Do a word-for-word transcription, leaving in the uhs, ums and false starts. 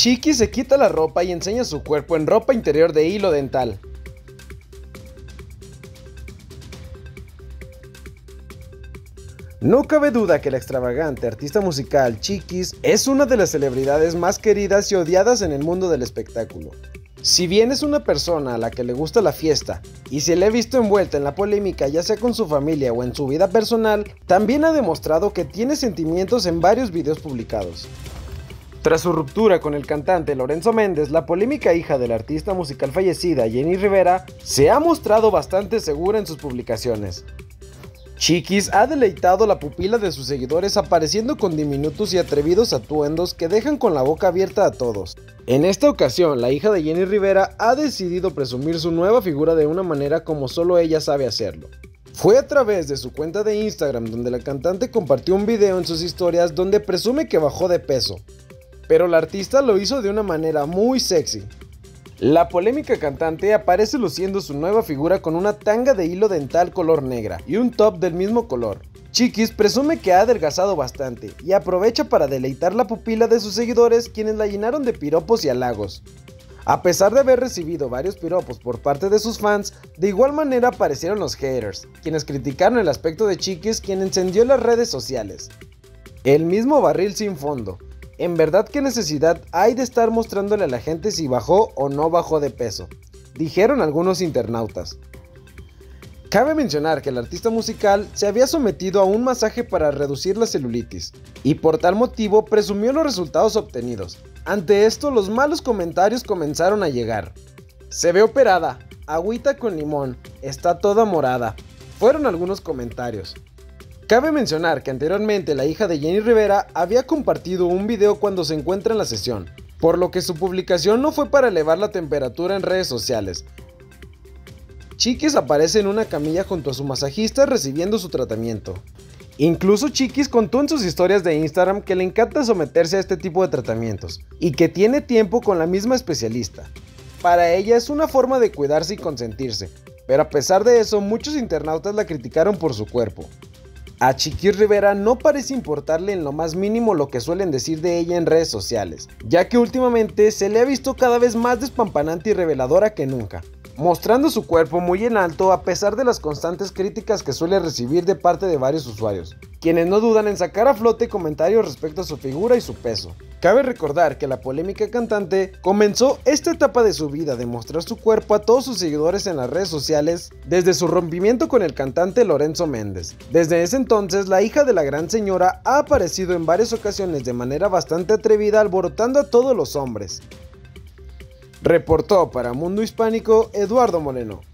Chiquis se quita la ropa y enseña su cuerpo en ropa interior de hilo dental. No cabe duda que la extravagante artista musical Chiquis es una de las celebridades más queridas y odiadas en el mundo del espectáculo. Si bien es una persona a la que le gusta la fiesta y se le ha visto envuelta en la polémica ya sea con su familia o en su vida personal, también ha demostrado que tiene sentimientos en varios videos publicados. Tras su ruptura con el cantante Lorenzo Méndez, la polémica hija de la artista musical fallecida Jenny Rivera se ha mostrado bastante segura en sus publicaciones. Chiquis ha deleitado la pupila de sus seguidores apareciendo con diminutos y atrevidos atuendos que dejan con la boca abierta a todos. En esta ocasión, la hija de Jenny Rivera ha decidido presumir su nueva figura de una manera como solo ella sabe hacerlo. Fue a través de su cuenta de Instagram donde la cantante compartió un video en sus historias donde presume que bajó de peso, pero la artista lo hizo de una manera muy sexy. La polémica cantante aparece luciendo su nueva figura con una tanga de hilo dental color negra y un top del mismo color. Chiquis presume que ha adelgazado bastante y aprovecha para deleitar la pupila de sus seguidores, quienes la llenaron de piropos y halagos. A pesar de haber recibido varios piropos por parte de sus fans, de igual manera aparecieron los haters, quienes criticaron el aspecto de Chiquis, quien encendió las redes sociales. El mismo barril sin fondo. En verdad, ¿qué necesidad hay de estar mostrándole a la gente si bajó o no bajó de peso?, dijeron algunos internautas. Cabe mencionar que el artista musical se había sometido a un masaje para reducir la celulitis y por tal motivo presumió los resultados obtenidos. Ante esto, los malos comentarios comenzaron a llegar. Se ve operada, agüita con limón, está toda morada, fueron algunos comentarios. Cabe mencionar que anteriormente la hija de Jenny Rivera había compartido un video cuando se encuentra en la sesión, por lo que su publicación no fue para elevar la temperatura en redes sociales. Chiquis aparece en una camilla junto a su masajista recibiendo su tratamiento. Incluso Chiquis contó en sus historias de Instagram que le encanta someterse a este tipo de tratamientos y que tiene tiempo con la misma especialista. Para ella es una forma de cuidarse y consentirse, pero a pesar de eso muchos internautas la criticaron por su cuerpo. A Chiquis Rivera no parece importarle en lo más mínimo lo que suelen decir de ella en redes sociales, ya que últimamente se le ha visto cada vez más despampanante y reveladora que nunca, mostrando su cuerpo muy en alto a pesar de las constantes críticas que suele recibir de parte de varios usuarios, quienes no dudan en sacar a flote comentarios respecto a su figura y su peso. Cabe recordar que la polémica cantante comenzó esta etapa de su vida de mostrar su cuerpo a todos sus seguidores en las redes sociales desde su rompimiento con el cantante Lorenzo Méndez. Desde ese entonces, la hija de la gran señora ha aparecido en varias ocasiones de manera bastante atrevida, alborotando a todos los hombres. Reportó para Mundo Hispánico Eduardo Moreno.